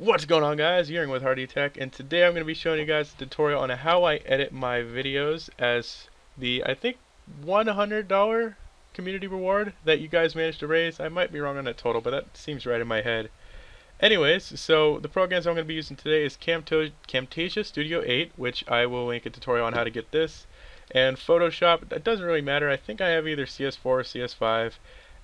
What's going on, guys? You're in with Hardyt3kyoyo, and today I'm going to be showing you guys a tutorial on how I edit my videos as the, I think, $100 community reward that you guys managed to raise. I might be wrong on that total, but that seems right in my head. Anyways, so the programs I'm going to be using today is Camtasia Studio 8, which I will link a tutorial on how to get this, and Photoshop. It doesn't really matter. I think I have either CS4 or CS5.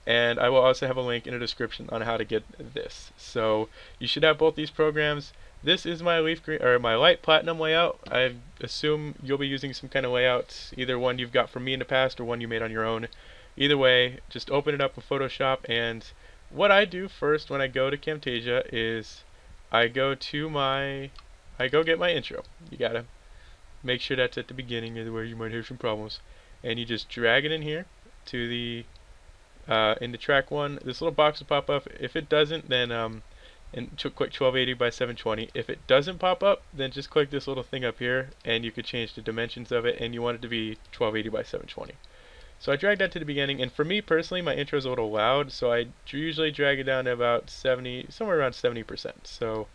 And I will also have a link in the description on how to get this. So you should have both these programs. This is my leaf green or my light platinum layout. I assume you'll be using some kind of layouts, either one you've got from me in the past or one you made on your own. Either way, just open it up with Photoshop, and what I do first when I go to Camtasia is I go get my intro. You gotta make sure that's at the beginning, otherwise you might have some problems. And you just drag it in here to the into track one. This little box will pop up. If it doesn't, then and click 1280 by 720. If it doesn't pop up, then just click this little thing up here, and you could change the dimensions of it, and you want it to be 1280 by 720. So I dragged that to the beginning, and for me personally, my intro is a little loud, so I usually drag it down to about 70, somewhere around 70%. So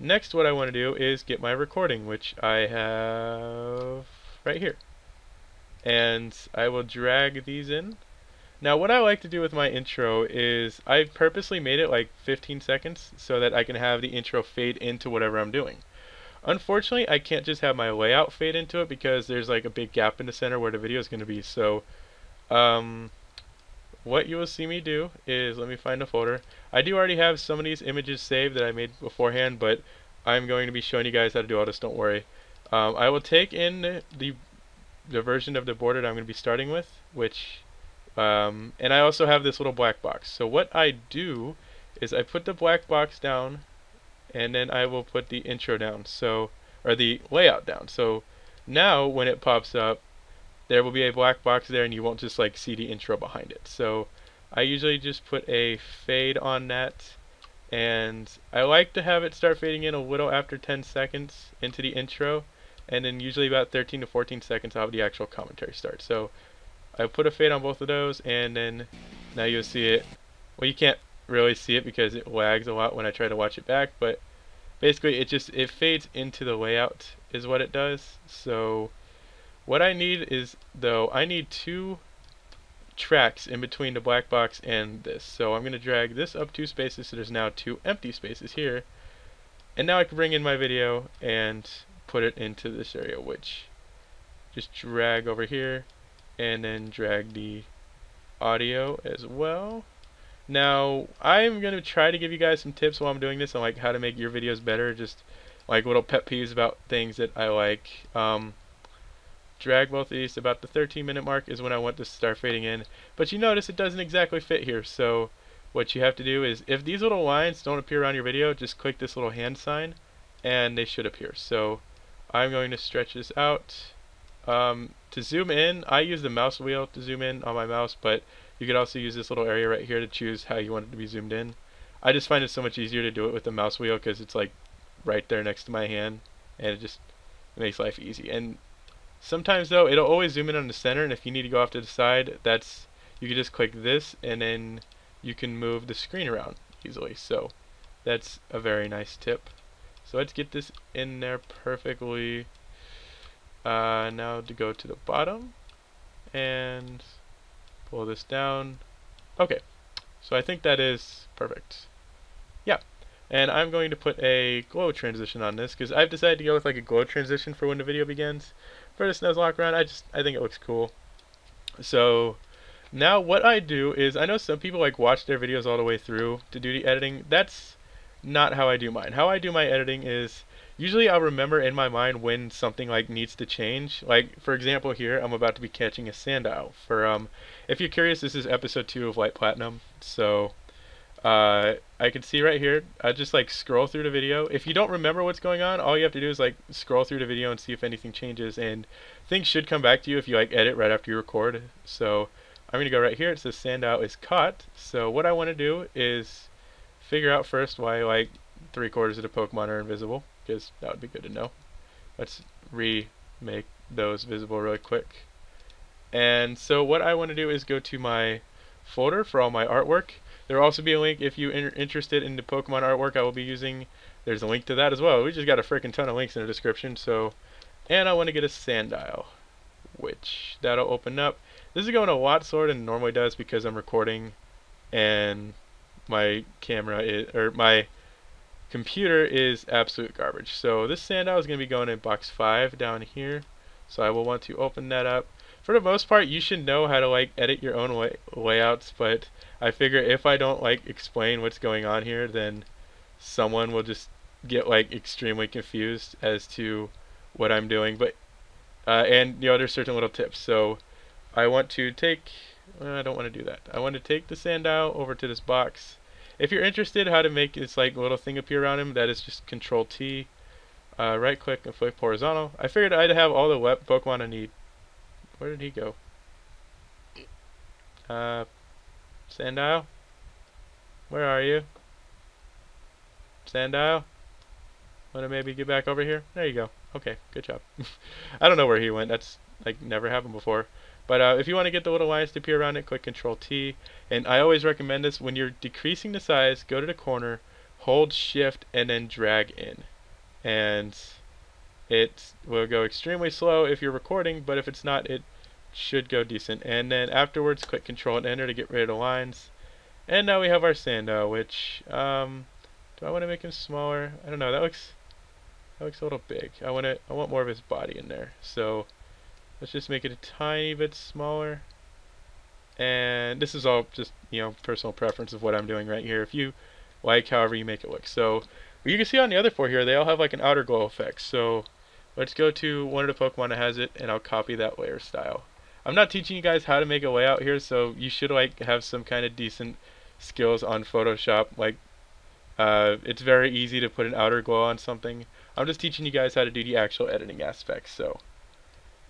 next, what I want to do is get my recording, which I have right here, and I will drag these in. Now, what I like to do with my intro is I've purposely made it like 15 seconds so that I can have the intro fade into whatever I'm doing. Unfortunately, I can't just have my layout fade into it because there's like a big gap in the center where the video is going to be. So what you will see me do is, let me find a folder. I do already have some of these images saved that I made beforehand, but I'm going to be showing you guys how to do all this, don't worry. I will take in the version of the border that I'm going to be starting with, which... and I also have this little black box. So what I do is I put the black box down, and then I will put the intro down, so, or the layout down. So now when it pops up, there will be a black box there, and you won't just like see the intro behind it. So I usually just put a fade on that, and I like to have it start fading in a little after 10 seconds into the intro, and then usually about 13 to 14 seconds I'll have the actual commentary start. So I put a fade on both of those, and then now you'll see it. Well, you can't really see it because it lags a lot when I try to watch it back, but basically it just, it fades into the layout is what it does. So what I need is, though, I need two tracks in between the black box and this. So I'm going to drag this up 2 spaces, so there's now 2 empty spaces here, and now I can bring in my video and put it into this area, which just drag over here, and then drag the audio as well. Now, I'm going to try to give you guys some tips while I'm doing this on like how to make your videos better, just like little pet peeves about things that I like. Drag both of these. About the 13-minute mark is when I want this to start fading in, but you notice it doesn't exactly fit here. So what you have to do is, if these little lines don't appear on your video, just click this little hand sign and they should appear. So I'm going to stretch this out. To zoom in, I use the mouse wheel to zoom in on my mouse, but you could also use this little area right here to choose how you want it to be zoomed in. I just find it so much easier to do it with the mouse wheel because it's like right there next to my hand, and it just makes life easy. And sometimes, though, it'll always zoom in on the center, and if you need to go off to the side, that's, you can just click this and then you can move the screen around easily. So that's a very nice tip. So let's get this in there perfectly. Now to go to the bottom and pull this down. Okay, so I think that is perfect. Yeah, and I'm going to put a glow transition on this because I've decided to go with like a glow transition for when the video begins. For this Nuzlocke run, I think it looks cool. So now what I do is, I know some people like watch their videos all the way through to do the editing. That's not how I do mine. How I do my editing is, usually I'll remember in my mind when something like needs to change. Like, for example, here I'm about to be catching a Sandow. For if you're curious, this is episode 2 of Light Platinum. So I can see right here, I just like scroll through the video. If you don't remember what's going on, all you have to do is like scroll through the video and see if anything changes, and things should come back to you if you like edit right after you record. So I'm gonna go right here. It says Sandow is caught. So what I want to do is figure out first why like 3/4 of the Pokemon are invisible. That would be good to know. Let's remake those visible really quick. And so what I want to do is go to my folder for all my artwork. There will also be a link if you are interested in the Pokemon artwork I will be using. There's a link to that as well. We just got a freaking ton of links in the description. So, and I want to get a Sandow, which that'll open up. This is going a lot slower than it normally does because I'm recording and my camera is, or my computer is absolute garbage. So this Sandow is going to be going in box 5 down here. So I will want to open that up. For the most part, you should know how to like edit your own layouts, but I figure if I don't like explain what's going on here, then someone will just get like extremely confused as to what I'm doing. But and you know, there's certain little tips. So I want to take, I don't want to do that. I want to take the Sandow over to this box. If you're interested how to make this like little thing appear around him, that is just Control T, right click and flip horizontal. I figured I'd have all the web Pokemon I need. Where did he go? Sandow? Where are you? Sandow? Want to maybe get back over here? There you go. Okay, good job. I don't know where he went. That's like never happened before. But if you want to get the little lines to appear around it, click Control T. And I always recommend this when you're decreasing the size, go to the corner, hold Shift, and then drag in. And it will go extremely slow if you're recording, but if it's not, it should go decent. And then afterwards, click Control and Enter to get rid of the lines. And now we have our Sandow, which do I want to make him smaller? I don't know. That looks a little big. I want more of his body in there. So let's just make it a tiny bit smaller. And this is all just, you know, personal preference of what I'm doing right here. If you like, however you make it look. So you can see on the other 4 here, they all have like an outer glow effect. So let's go to one of the Pokemon that has it, and I'll copy that layer style. I'm not teaching you guys how to make a layout here, so you should like have some kind of decent skills on Photoshop. Like it's very easy to put an outer glow on something. I'm just teaching you guys how to do the actual editing aspects. So.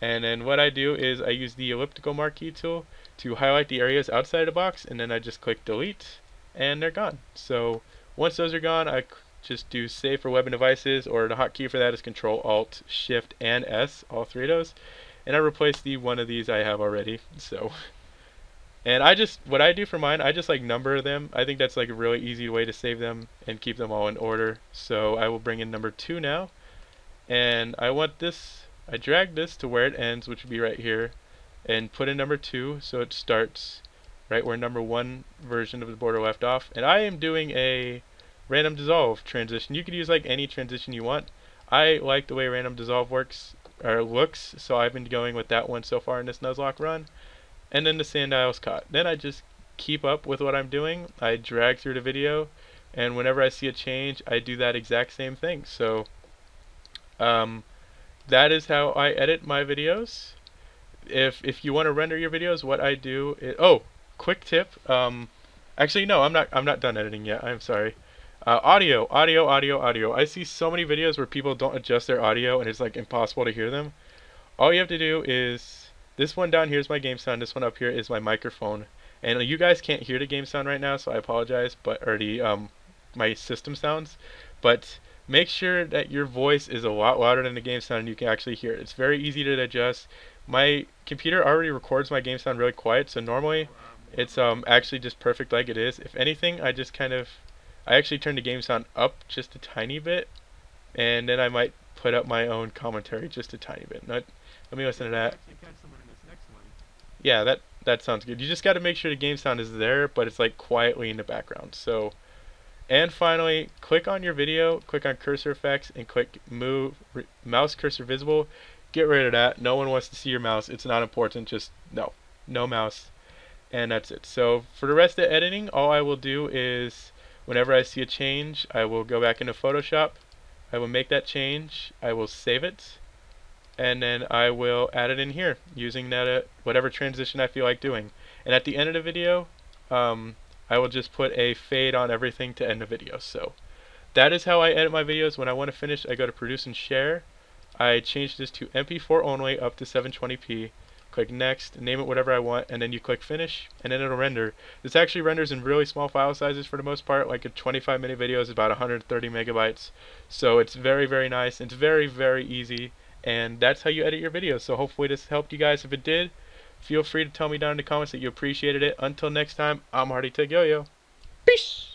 And then what I do is I use the elliptical marquee tool to highlight the areas outside the box, and then I just click delete, and they're gone. So once those are gone, I just do save for web and devices, or the hotkey for that is Control Alt Shift and S, all 3 of those, and I replace the one of these I have already. So, and I just, what I do for mine, I just like number them. I think that's like a really easy way to save them and keep them all in order. So I will bring in number 2 now, and I want this. I drag this to where it ends, which would be right here, and put in number 2 so it starts right where number 1 version of the border left off. And I am doing a random dissolve transition. You could use like any transition you want. I like the way random dissolve works or looks, so I've been going with that one so far in this Nuzlocke run. And then the Sandow's caught. Then I just keep up with what I'm doing. I drag through the video, and whenever I see a change, I do that exact same thing. So that is how I edit my videos. If you want to render your videos, what I do is, oh, quick tip. Actually, no, I'm not done editing yet. I'm sorry. Audio. I see so many videos where people don't adjust their audio, and it's like impossible to hear them. All you have to do is, this one down here is my game sound. This one up here is my microphone. And you guys can't hear the game sound right now, so I apologize. But or the my system sounds, but make sure that your voice is a lot louder than the game sound and you can actually hear it. It's very easy to adjust. My computer already records my game sound really quiet, so normally it's actually just perfect like it is. If anything, I just kind of, I actually turn the game sound up just a tiny bit, and then I might put up my own commentary just a tiny bit. Now, let me listen to that. Yeah, that sounds good. You just got to make sure the game sound is there, but it's like quietly in the background. So. And finally, click on your video, click on cursor effects, and click move mouse cursor visible. Get rid of that. No one wants to see your mouse. It's not important. Just no mouse. And that's it. So for the rest of editing, all I will do is whenever I see a change, I will go back into Photoshop. I will make that change. I will save it. And then I will add it in here using that whatever transition I feel like doing. And at the end of the video, I will just put a fade on everything to end the video. So that is how I edit my videos. When I want to finish, I go to produce and share. I change this to MP4 only up to 720p. Click next, name it whatever I want, and then you click finish, and then it'll render. This actually renders in really small file sizes for the most part. Like a 25-minute video is about 130 megabytes. So it's very, very nice. It's very, very easy. And that's how you edit your videos. So hopefully this helped you guys. If it did, feel free to tell me down in the comments that you appreciated it. Until next time, I'm Hardyt3kyoyo. Peace.